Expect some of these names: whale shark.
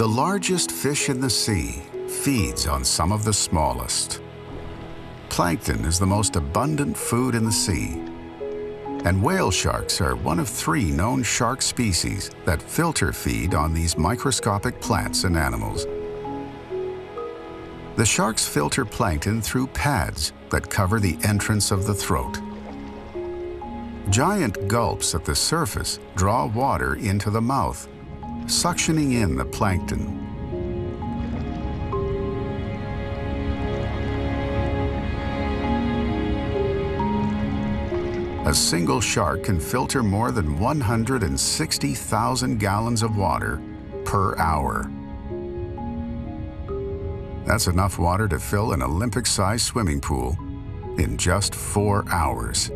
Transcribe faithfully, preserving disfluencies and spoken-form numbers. The largest fish in the sea feeds on some of the smallest. Plankton is the most abundant food in the sea, and whale sharks are one of three known shark species that filter feed on these microscopic plants and animals. The sharks filter plankton through pads that cover the entrance of the throat. Giant gulps at the surface draw water into the mouth, suctioning in the plankton. A single shark can filter more than one hundred sixty thousand gallons of water per hour. That's enough water to fill an Olympic-sized swimming pool in just four hours.